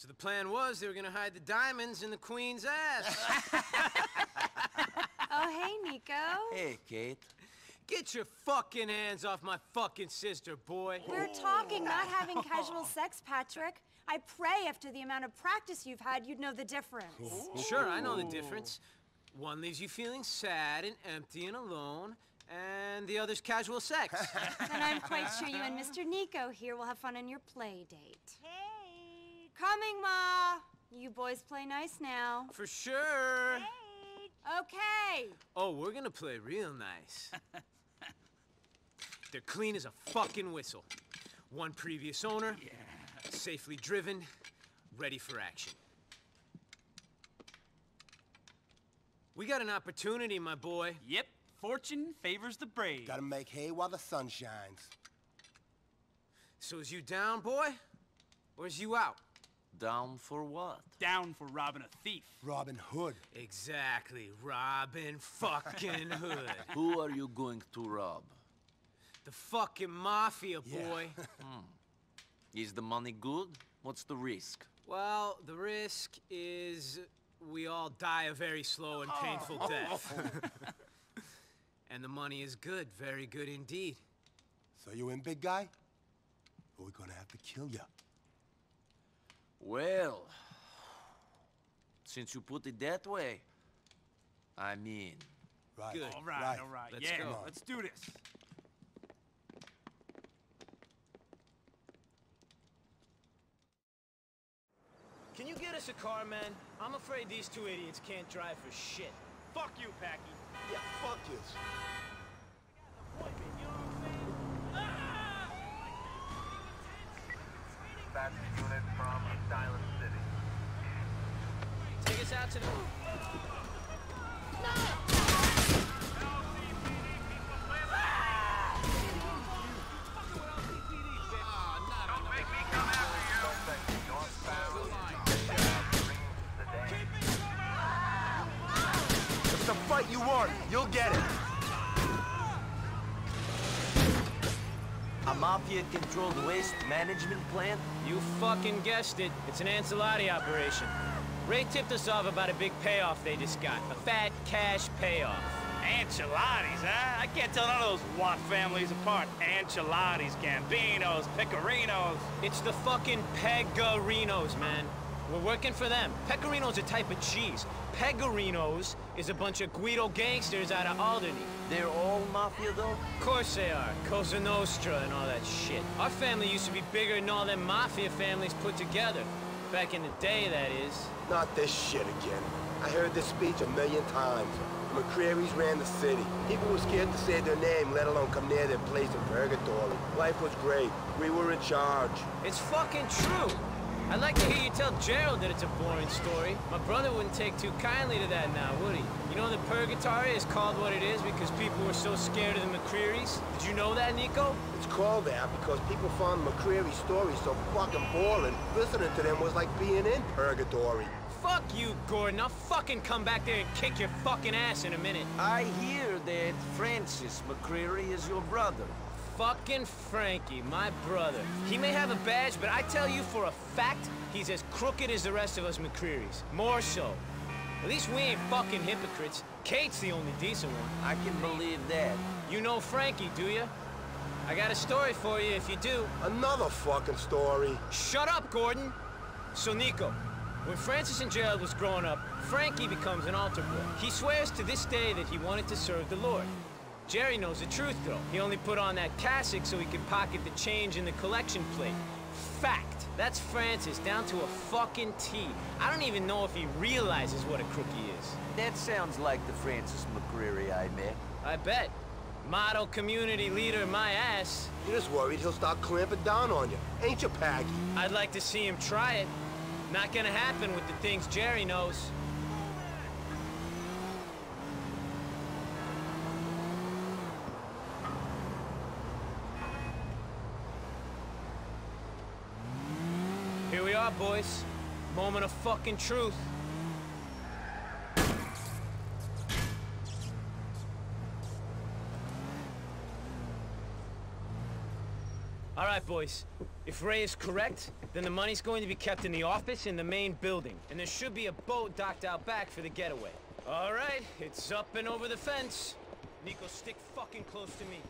So the plan was they were gonna hide the diamonds in the Queen's ass. Oh, hey, Nico. Hey, Kate. Get your fucking hands off my fucking sister, boy. We're talking, not having casual sex, Patrick. I pray after the amount of practice you've had, you'd know the difference. Ooh. Sure, I know the difference. One leaves you feeling sad and empty and alone, and the other's casual sex. Then I'm quite sure you and Mr. Nico here will have fun on your play date. Hey! Coming, Ma! You boys play nice now. For sure! Hey! Okay! Oh, we're gonna play real nice. They're clean as a fucking whistle. One previous owner, safely driven, ready for action. We got an opportunity, my boy. Yep. Fortune favors the brave. Gotta make hay while the sun shines. So is you down, boy? Or is you out? Down for what? Down for robbing a thief. Robin Hood. Exactly. Robin fucking Hood. Who are you going to rob? The fucking mafia, boy. Is the money good? What's the risk? Well, the risk is... we all die a very slow and painful death. And the money is good, very good indeed. So you in, big guy? Or we're gonna have to kill you. Well, since you put it that way, I'm in. Right. Good. All right, all right. Let's go. Let's do this. Can you get us a car, man? I'm afraid these two idiots can't drive for shit. Fuck you, Paggy. Yeah, fuck you. I got an appointment, you know what I'm saying? Ah! Back to unit from Silent City. Take us out to the... No! LCPD, people, play with Don't make me come after you! You're found. It's the fight you want, you'll get it. A mafia-controlled waste management plant? You fucking guessed it. It's an Ancelotti operation. Ray tipped us off about a big payoff they just got. A fat cash payoff. Ancelotti's, huh? I can't tell none of those Watt families apart. Ancelotti's, Gambinos, Pegorinos. It's the fucking Pegorinos, man. We're working for them. Pecorino's a type of cheese. Pegorinos is a bunch of Guido gangsters out of Alderney. They're all mafia, though? Of course they are. Cosa Nostra and all that shit. Our family used to be bigger than all them mafia families put together. Back in the day, that is. Not this shit again. I heard this speech a million times. McRearys ran the city. People were scared to say their name, let alone come near their place in Purgatory. Life was great. We were in charge. It's fucking true. I'd like to hear you tell Gerald that it's a boring story. My brother wouldn't take too kindly to that now, would he? You know the Purgatory is called what it is because people were so scared of the McRearys? Did you know that, Nico? It's called that because people found McReary stories so fucking boring, listening to them was like being in Purgatory. Fuck you, Gordon. I'll fucking come back there and kick your fucking ass in a minute. I hear that Francis McReary is your brother. Fucking Frankie, my brother. He may have a badge, but I tell you for a fact, he's as crooked as the rest of us McCrearys. More so. At least we ain't fucking hypocrites. Kate's the only decent one. I can believe that. You know Frankie, do you? I got a story for you if you do. Another fucking story. Shut up, Gordon. So, Nico, when Francis and Gerald was growing up, Frankie becomes an altar boy. He swears to this day that he wanted to serve the Lord. Jerry knows the truth, though. He only put on that cassock so he could pocket the change in the collection plate. Fact. That's Francis, down to a fucking T. I don't even know if he realizes what a crook he is. That sounds like the Francis McReary I met. I bet. Model community leader, my ass. You're just worried he'll start clamping down on you. Ain't you, Paggy? I'd like to see him try it. Not gonna happen with the things Jerry knows. Here we are, boys. Moment of fucking truth. All right, boys. If Ray is correct, then the money's going to be kept in the office in the main building. And there should be a boat docked out back for the getaway. All right, it's up and over the fence. Nico, stick fucking close to me.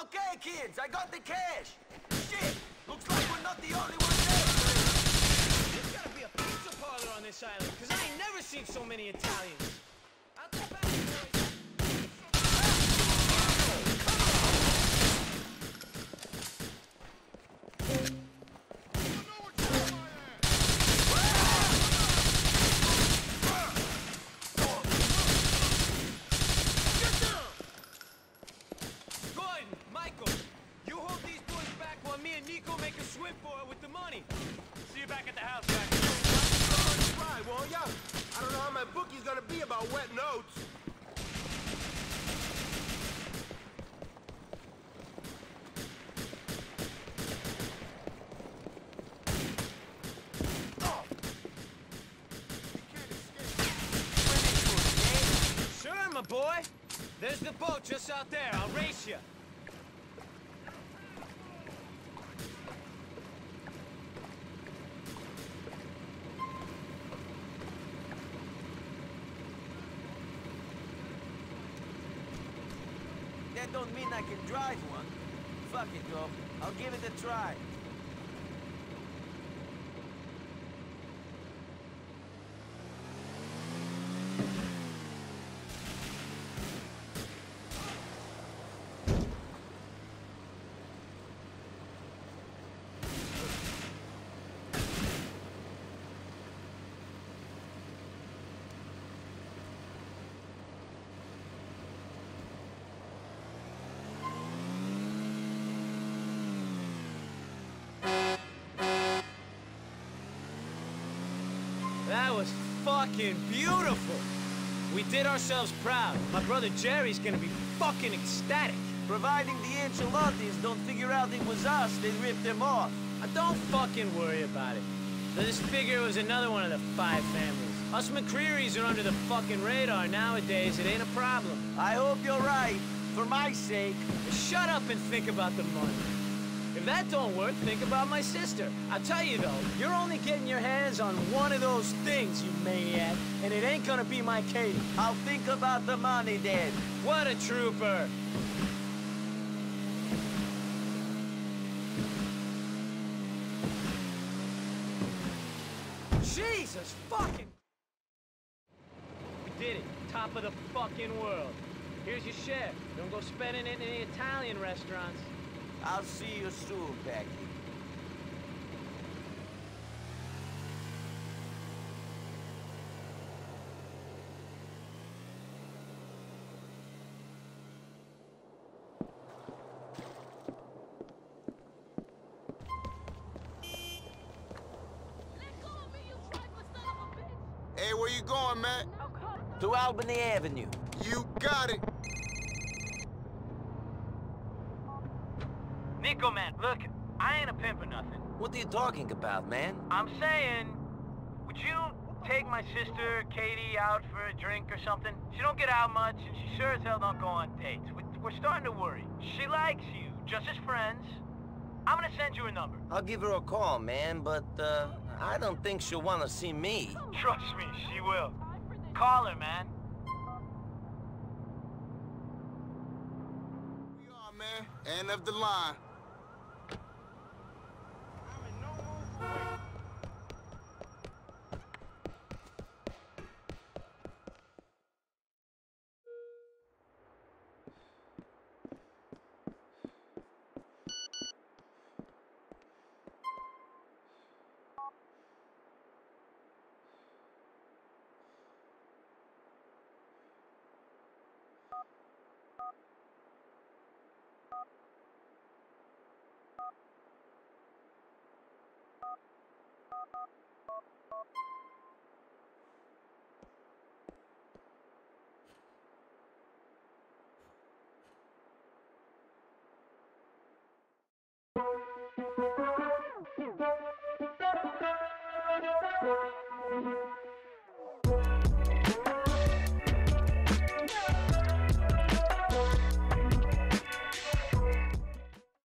Okay, kids, I got the cash! Shit! Looks like we're not the only ones there! There's gotta be a pizza parlor on this island, cause I ain't never seen so many Italians! I'll go back to boy, there's the boat just out there. I'll race you. That don't mean I can drive one. Fuck it, though. I'll give it a try. That was fucking beautiful! We did ourselves proud. My brother Jerry's gonna be fucking ecstatic. Providing the Ancelotti don't figure out it was us, they ripped them off. I don't fucking worry about it. I just figure it was another one of the five families. Us McRearys are under the fucking radar nowadays, it ain't a problem. I hope you're right, for my sake. Shut up and think about the money. If that don't work, think about my sister. I'll tell you though, you're only getting your hands on one of those things, you maniac. And it ain't gonna be my Katie. I'll think about the money then. What a trooper! Jesus fucking... We did it. Top of the fucking world. Here's your share. Don't go spending it in any Italian restaurants. I'll see you soon, Becky. where you going, Matt? To Albany Avenue. You got it. Nico, man, look, I ain't a pimp or nothing. What are you talking about, man? I'm saying, would you take my sister, Katie, out for a drink or something? She don't get out much, and she sure as hell don't go on dates. We're starting to worry. She likes you, just as friends. I'm gonna send you a number. I'll give her a call, man, but, I don't think she'll want to see me. Trust me, she will. Call her, man. We are, man. End of the line.